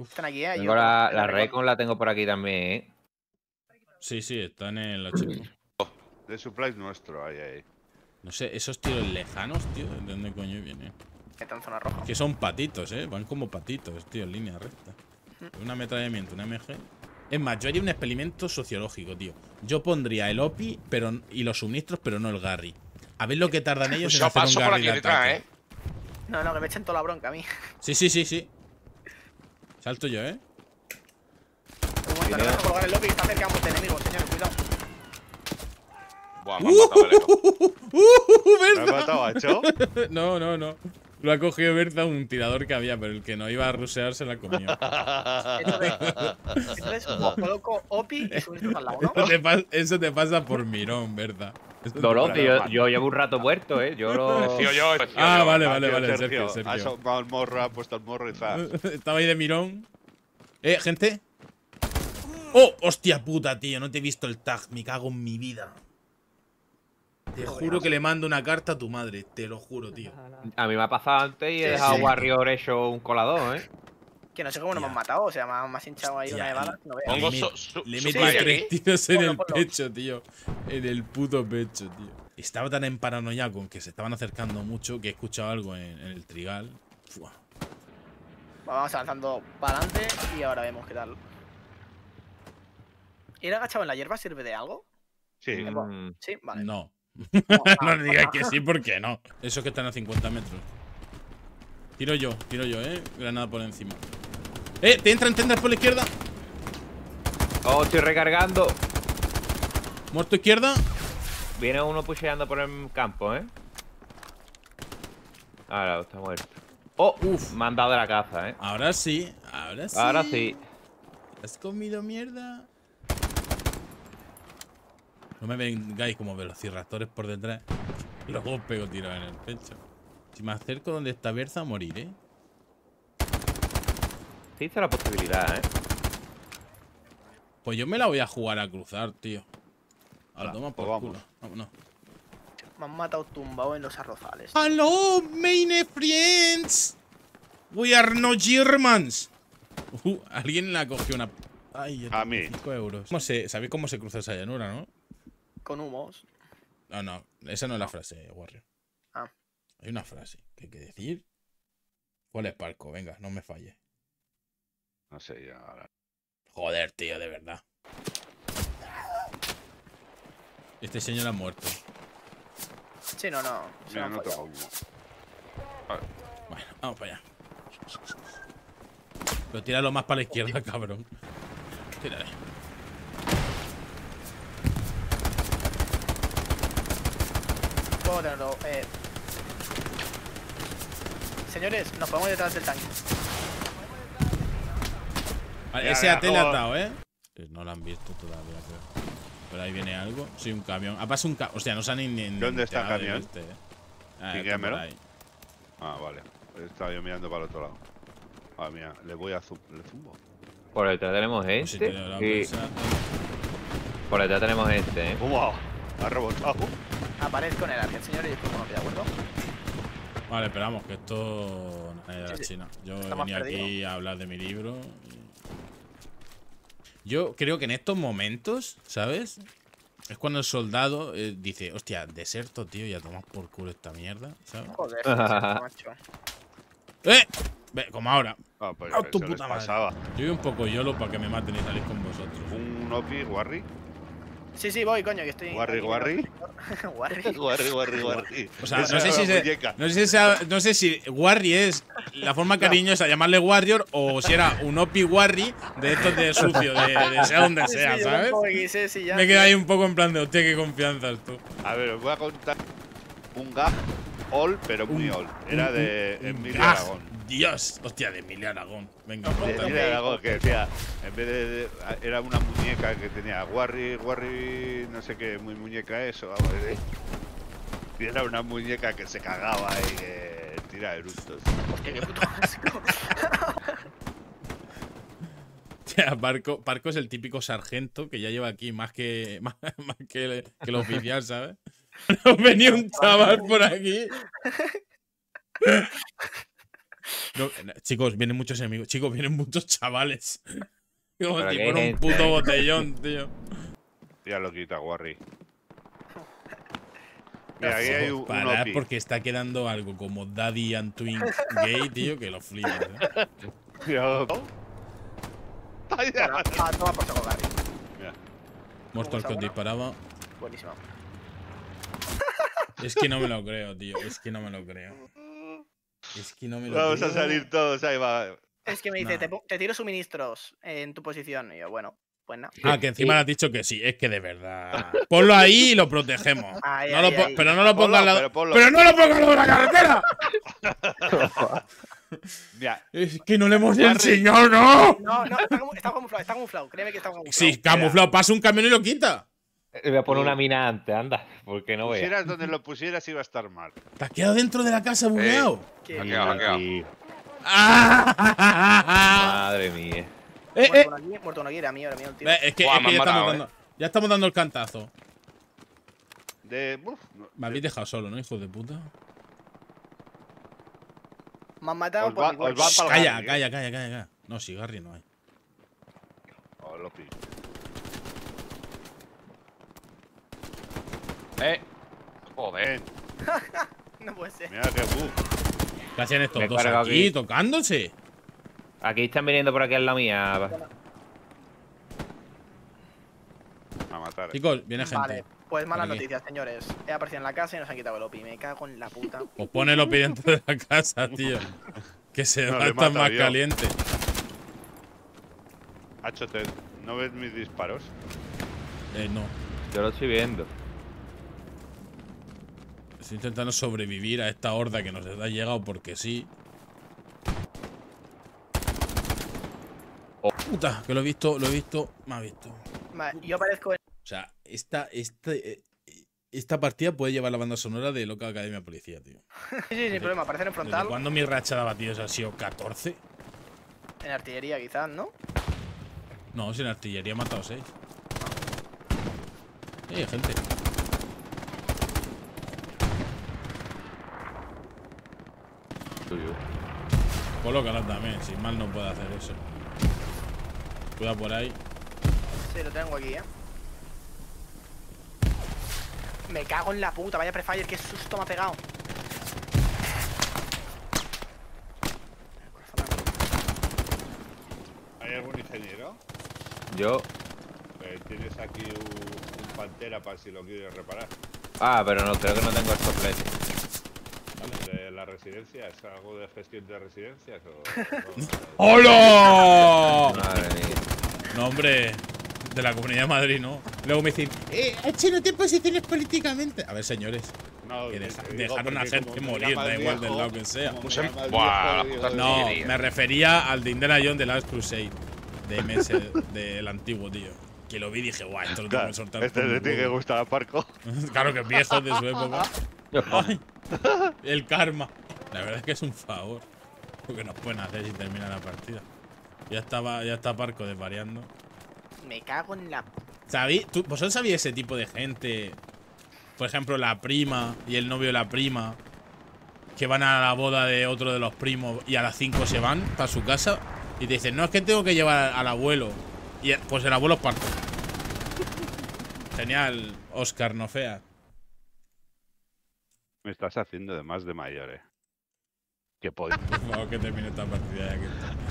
Están aquí, ¿eh? Tengo la Recon la tengo por aquí también, ¿eh? Sí, sí, están en la chica. De supply nuestro, ahí, ahí. No sé, esos tiros lejanos, tío, ¿de dónde coño vienen? Están en zona roja. Que son patitos, van como patitos, tío, en línea recta. Una ametrallamiento, una MG. Es más, yo haría un experimento sociológico, tío. Yo pondría el OPI y los suministros, pero no el Garry. A ver lo que tardan ellos en hacer un Garry de ataque. No, no, que me echen toda la bronca a mí. Sí. Salto yo, Un momento, le voy a colgar el lobby y está cerca de enemigos, señores, cuidado. Buah, me han matado el eco. ¿Me has matado a Cho? No. Lo ha cogido Berza, un tirador que había, pero el que no iba a rusear se la comió. Entonces, coloco OPI y subiste al lado, ¿no? Eso te pasa por mirón, Berza. Dolor, yo llevo un rato muerto, Yo lo… Ah, vale, Sergio. Ha soltado el morro, ha puesto el morro y tal. Estaba ahí de mirón. Gente. Oh, hostia puta, tío. No te he visto el tag. Me cago en mi vida. Te juro que le mando una carta a tu madre, te lo juro, tío. A mí me ha pasado antes y he dejado a Warrior hecho un colador, Que no sé cómo nos hemos matado, o sea, me has hinchado ahí una de balas. No veo. Le metí 3 tiros en el pecho, tío. En el puto pecho, tío. Estaba tan emparanoiado con que se estaban acercando mucho que he escuchado algo en el trigal. Fua. Vamos avanzando para adelante y ahora vemos qué tal. ¿Ir agachado en la hierba sirve de algo? Sí. Sí, vale. No. No le digas que sí, porque no. Esos que están a 50 metros. Tiro yo, Granada por encima. Te entran por la izquierda. Oh, estoy recargando. Muerto izquierda. Viene uno pusheando por el campo, Ahora está muerto. Oh, uff, me han dado de la caza, Ahora sí. ¿Has comido mierda? No me vengáis como velociraptores por detrás. Luego os pego tiros en el pecho. Si me acerco donde está Berza, moriré. Se hizo la posibilidad, Pues yo me la voy a jugar a cruzar, tío. A la toma por culo. Vámonos. Me han matado tumbado en los arrozales. ¡Hello, meine friends! We are no Germans. Alguien la cogió una… Ay, a mí. 5 euros. ¿Sabéis cómo se cruza esa llanura, no? Con humos. No, esa no es la frase, Warrior. Hay una frase que hay que decir. ¿Cuál es, Parco? Venga, no me falles. No sé, ya ahora. Joder, tío, de verdad. Este señor ha muerto. Sí, no. Mira, no tengo humo. Vale. Bueno, vamos para allá. Pero tíralo más para la izquierda, cabrón. Tírale. Señores, nos ponemos detrás del tanque. Vale, ese AT le ha dado, No lo han visto todavía, creo. Pero ahí viene algo. Sí, un camión. Ha pasado un camión. O sea, no se han ni ¿dónde está el camión? Piquéamelo. Vale. Estaba yo mirando para el otro lado. Mira, le voy a zumbo. Por detrás tenemos este. Por detrás tenemos este, ¡Wow! Ha rebotado. Aparezco en el área, señores, y después no me acuerdo. Vale, esperamos que esto no es de la China. Yo he venido aquí a hablar de mi libro. Yo creo que en estos momentos, ¿sabes? Es cuando el soldado dice, hostia, deserto, tío, ya tomás por culo esta mierda, ¿sabes? Joder, macho. Como ahora. Pues tu puta madre. Yo voy un poco yolo para que me maten y salir con vosotros. ¿Un OPI, Warry? Sí, voy, coño, que estoy… Warry. O sea, no sé si Warry es la forma cariñosa de llamarle Warrior o si era un OPI Warry de estos de sucio, de sea donde sea, ¿sabes? Me quedo ahí un poco en plan de, hostia, qué confianza tú. A ver, os voy a contar un gag all, pero muy all. Era de Emilio Aragón. Dios, hostia, de Emilio Aragón. Venga, Emilio Aragón, que decía, en vez de… Era una muñeca que tenía Warry, no sé qué, muy muñeca eso. Y era una muñeca que se cagaba y que tiraba eructos. Hostia, qué puto asco. Tía, Parco es el típico sargento que ya lleva aquí más que el oficial, ¿sabes? Venía un chaval por aquí. No, chicos, vienen muchos enemigos. Chicos, vienen muchos chavales. Como tipo en un puto botellón, tío. Ya lo quita, Warri. Mira, ahí hay un parar un porque está quedando algo como Daddy and Twin Gay, tío, que lo flipas, ¿eh? Cuidado. Vaya. Toma por saco, Warri. Monster que os disparaba. Buenísimo. Es que no me lo creo, tío. Es que no me lo creo. Es que no me lo creo. Vamos a salir todos, ahí va. Es que me dice, te tiro suministros en tu posición. Y yo, bueno, pues nada. Ah, que encima le has dicho que sí. Es que de verdad. Ponlo ahí y lo protegemos. Pero no lo pongas al lado. ¡Pero no lo pongas al lado de la carretera! Mira, es que no le hemos enseñado, no. No, no, está camuflado, créeme que está camuflado. Sí, camuflado, pasa un camión y lo quita. Le voy a poner una mina antes, anda, porque no veas. Si pusieras donde lo pusieras iba a estar mal. Te has quedado dentro de la casa, bugueado. Madre mía. Muerto una guira, mío, el tío. Es que ya estamos dando el cantazo. Me habéis dejado solo, ¿no, hijos de puta? Me han matado os por va, igual. Shh, calla. No, si Garry no hay. Oh, lo pillo. Joder. No puede ser. Mira que ¿qué hacen estos dos aquí tocándose? Aquí están viniendo por aquí en la mía. A matar. Chicos, viene gente. Vale. Pues malas noticias, señores. He aparecido en la casa y nos han quitado el OPI. Me cago en la puta. Os pone el OPI dentro de la casa, tío. Que se va a estar más caliente. Hachote, ¿no ves mis disparos? No. Yo lo estoy viendo. Estoy intentando sobrevivir a esta horda que nos ha llegado porque sí. Oh. Puta, que lo he visto, me ha visto. Vale, yo aparezco en... O sea, esta partida puede llevar la banda sonora de Loca Academia Policía, tío. Sí, sin problema, aparecer en frontal. ¿Cuándo mi racha de abatidos ha sido 14? En artillería, quizás, ¿no? No, si en artillería he matado 6. Hay gente. Colócala también, si mal no puede hacer eso. Cuidado por ahí. Sí, lo tengo aquí, ¿eh? Me cago en la puta, vaya prefire, qué susto me ha pegado. ¿Hay algún ingeniero? Yo. Tienes aquí un pantera para si lo quieres reparar. Ah, pero no, creo que no tengo el soplete. Vale, ¿la residencia? ¿Es algo de gestión de residencias? O... ¡Hola! Madre mía. No, hombre. De la Comunidad de Madrid, ¿no? Luego me dicen, H, no te posiciones políticamente. A ver, señores, no, dejaron a gente morir, da igual del lado que sea. No, me refería al de Indiana Jones de Last Crusade, de MS, del antiguo, tío. Que lo vi y dije, guau, esto lo tengo que soltar. Este le tiene que gustar a Parco. Claro que es viejo de su época. Ay, el karma. La verdad es que es un favor. Porque nos pueden hacer si termina la partida. Ya está Parco desvariando. Me cago en la... ¿Vosotros sabíais ese tipo de gente? Por ejemplo, la prima y el novio de la prima, que van a la boda de otro de los primos y a las 5 se van para su casa y te dicen, no, es que tengo que llevar al abuelo. Y pues el abuelo es Parco. Genial, Oscar Nofea. Me estás haciendo de más de mayores. Que podéis. Vamos, que termine esta partida ya que está.